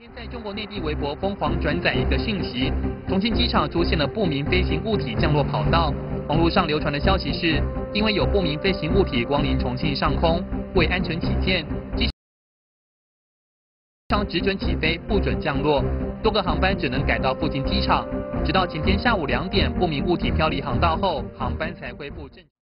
今天在中国内地微博疯狂转载一个信息，重庆机场出现了不明飞行物体降落跑道。网络上流传的消息是，因为有不明飞行物体光临重庆上空，为安全起见，机场只准起飞不准降落，多个航班只能改到附近机场，直到前天下午2点，不明物体飘离航道后，航班才恢复正常。